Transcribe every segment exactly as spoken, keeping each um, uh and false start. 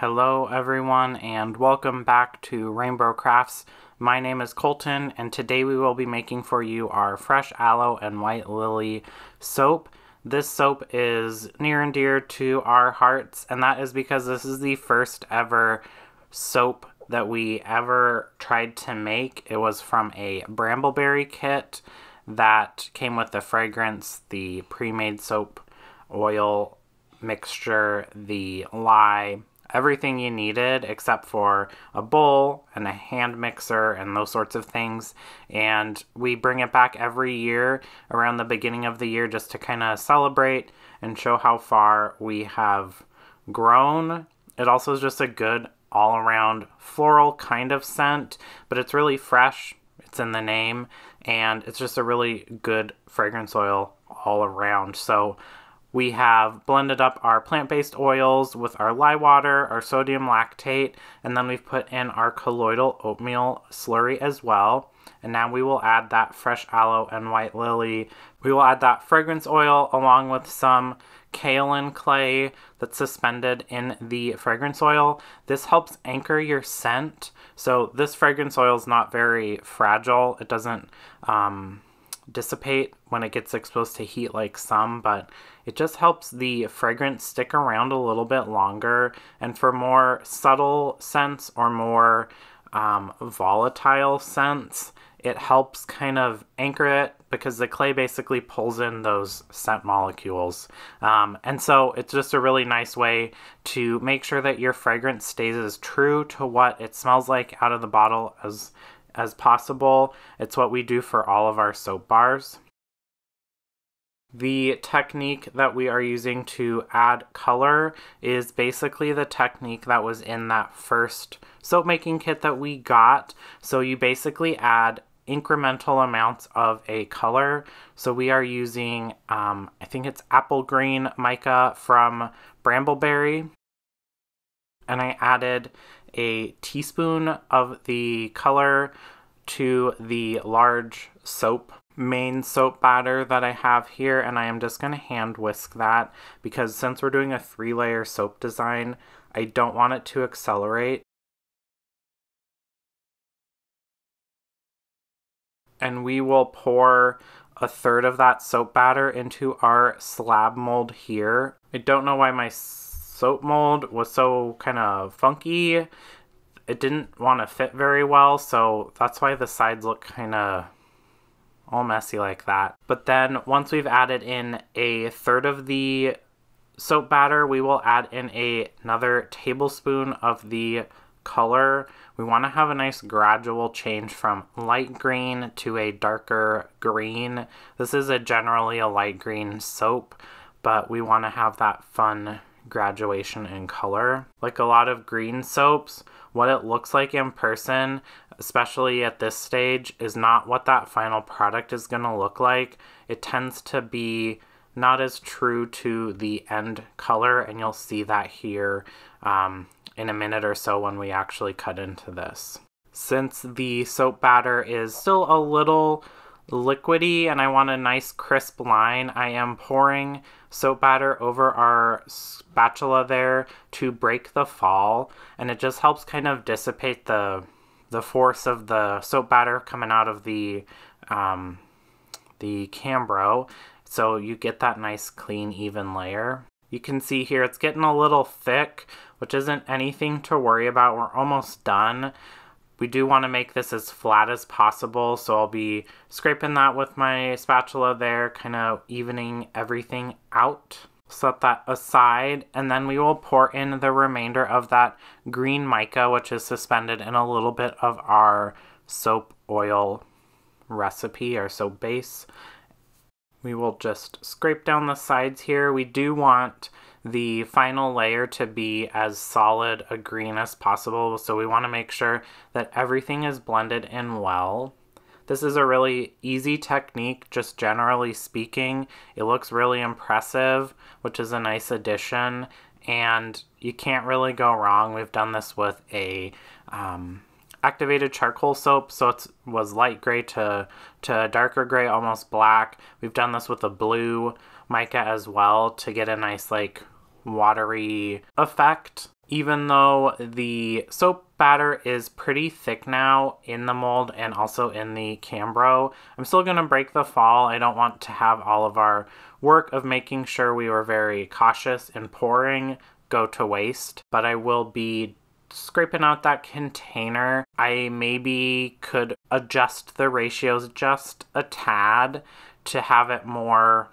Hello everyone and welcome back to RainBro Crafts. My name is Colton and today we will be making for you our fresh aloe and white lily soap. This soap is near and dear to our hearts, and that is because this is the first ever soap that we ever tried to make. It was from a Bramble Berry kit that came with the fragrance, the pre-made soap, oil mixture, the lye, everything you needed except for a bowl and a hand mixer and those sorts of things. And we bring it back every year around the beginning of the year just to kind of celebrate and show how far we have grown. It also is just a good all-around floral kind of scent, but it's really fresh. It's in the name, and it's just a really good fragrance oil all around. So we have blended up our plant-based oils with our lye water, our sodium lactate, and then we've put in our colloidal oatmeal slurry as well. And now we will add that fresh aloe and white lily. We will add that fragrance oil along with some kaolin clay that's suspended in the fragrance oil. This helps anchor your scent. So this fragrance oil is not very fragile. It doesn't um, dissipate when it gets exposed to heat like some, but it just helps the fragrance stick around a little bit longer. And for more subtle scents or more um, volatile scents, it helps kind of anchor it because the clay basically pulls in those scent molecules. Um, and so it's just a really nice way to make sure that your fragrance stays as true to what it smells like out of the bottle as, as possible. It's what we do for all of our soap bars. The technique that we are using to add color is basically the technique that was in that first soap making kit that we got. So you basically add incremental amounts of a color. So we are using, um, I think it's apple green mica from Bramble Berry. And I added a teaspoon of the color to the large soap main soap batter that I have here, and I am just going to hand whisk that because since we're doing a three layer soap design, I don't want it to accelerate. And we will pour a third of that soap batter into our slab mold here. I don't know why my soap mold was so kind of funky. It didn't want to fit very well, so that's why the sides look kind of all messy like that. But then once we've added in a third of the soap batter, we will add in a, another tablespoon of the color. We want to have a nice gradual change from light green to a darker green. This is a generally a light green soap, but we want to have that fun graduation in color. Like a lot of green soaps, what it looks like in person, especially at this stage, is not what that final product is going to look like. It tends to be not as true to the end color, and you'll see that here um, in a minute or so when we actually cut into this. Since the soap batter is still a little liquidy and I want a nice crisp line, I am pouring soap batter over our spatula there to break the fall, and it just helps kind of dissipate the the force of the soap batter coming out of the um, the Cambro, so you get that nice clean even layer. You can see here it's getting a little thick, which isn't anything to worry about. We're almost done. We do want to make this as flat as possible, so I'll be scraping that with my spatula there, kind of evening everything out. Set that aside, and then we will pour in the remainder of that green mica, which is suspended in a little bit of our soap oil recipe, our soap base. We will just scrape down the sides here. We do want the final layer to be as solid a green as possible, so we want to make sure that everything is blended in well. This is a really easy technique, just generally speaking. It looks really impressive, which is a nice addition, and you can't really go wrong. We've done this with a um, activated charcoal soap, so it was light gray to, to darker gray, almost black. We've done this with a blue mica as well to get a nice like watery effect. Even though the soap batter is pretty thick now in the mold and also in the Cambro, I'm still going to break the fall. I don't want to have all of our work of making sure we were very cautious in pouring go to waste, but I will be scraping out that container. I maybe could adjust the ratios just a tad to have it more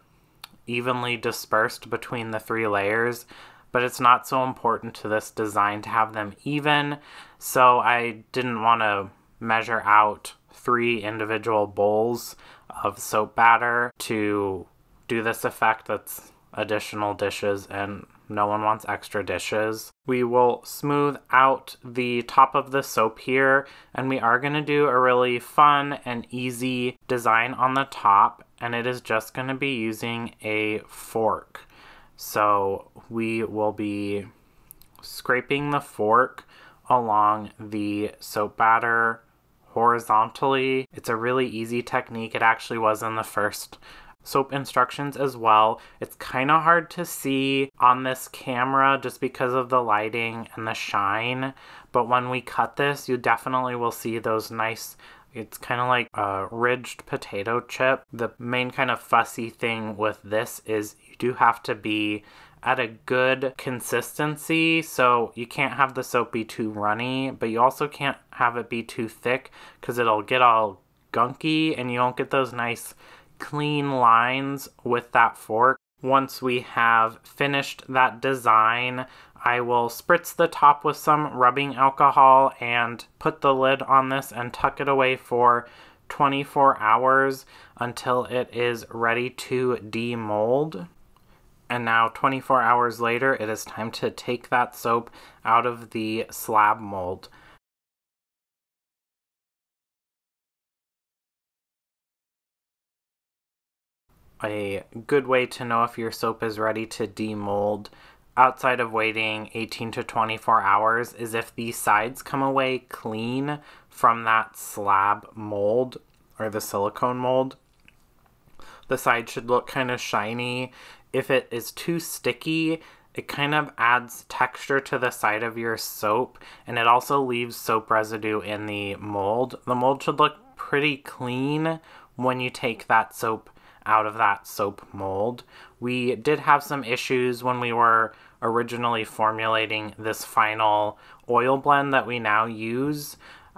evenly dispersed between the three layers, but it's not so important to this design to have them even, so I didn't want to measure out three individual bowls of soap batter to do this effect. That's additional dishes, and no one wants extra dishes. We will smooth out the top of the soap here, and we are going to do a really fun and easy design on the top, and it is just going to be using a fork. So we will be scraping the fork along the soap batter horizontally. It's a really easy technique. It actually was in the first soap instructions as well. It's kind of hard to see on this camera just because of the lighting and the shine, but when we cut this, you definitely will see those nice, it's kind of like a ridged potato chip. The main kind of fussy thing with this is you do have to be at a good consistency, so you can't have the soap be too runny, but you also can't have it be too thick because it'll get all gunky and you don't get those nice clean lines with that fork. Once we have finished that design, I will spritz the top with some rubbing alcohol and put the lid on this and tuck it away for twenty-four hours until it is ready to demold. And now twenty-four hours later, it is time to take that soap out of the slab mold. A good way to know if your soap is ready to demold outside of waiting eighteen to twenty-four hours is if the sides come away clean from that slab mold or the silicone mold. The side should look kind of shiny. If it is too sticky, it kind of adds texture to the side of your soap, and it also leaves soap residue in the mold. The mold should look pretty clean when you take that soap out of that soap mold. We did have some issues when we were originally formulating this final oil blend that we now use,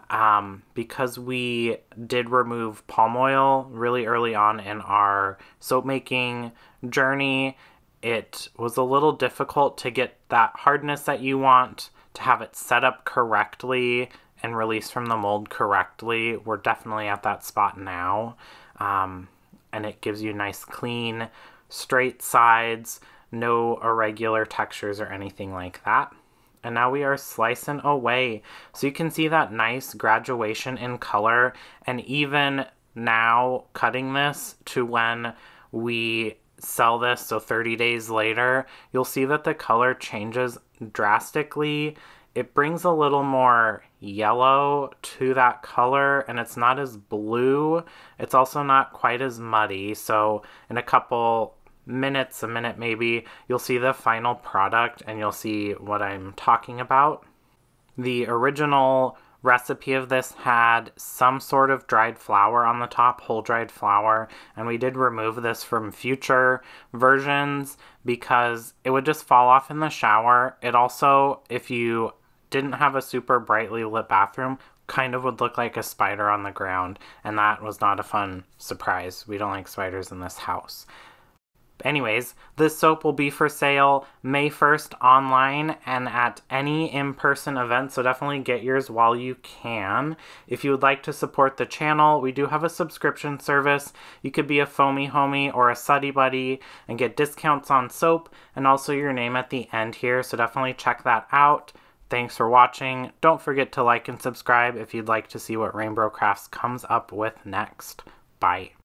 um, because we did remove palm oil really early on in our soap making journey. It was a little difficult to get that hardness that you want, to have it set up correctly and released from the mold correctly. We're definitely at that spot now. Um, And it gives you nice, clean, straight sides, no irregular textures or anything like that. And now we are slicing away. So you can see that nice graduation in color. And even now, cutting this to when we sell this, so thirty days later, you'll see that the color changes drastically. It brings a little more yellow to that color, and it's not as blue. It's also not quite as muddy. So in a couple minutes, a minute maybe, you'll see the final product and you'll see what I'm talking about. The original recipe of this had some sort of dried flour on the top, whole dried flour, and we did remove this from future versions because it would just fall off in the shower. It also, if you didn't have a super brightly lit bathroom, kind of would look like a spider on the ground, and that was not a fun surprise. We don't like spiders in this house. Anyways, this soap will be for sale May first online and at any in-person event, so definitely get yours while you can. If you would like to support the channel, we do have a subscription service. You could be a foamy homie or a suddy buddy and get discounts on soap and also your name at the end here, so definitely check that out. Thanks for watching. Don't forget to like and subscribe if you'd like to see what RainBro Crafts comes up with next. Bye.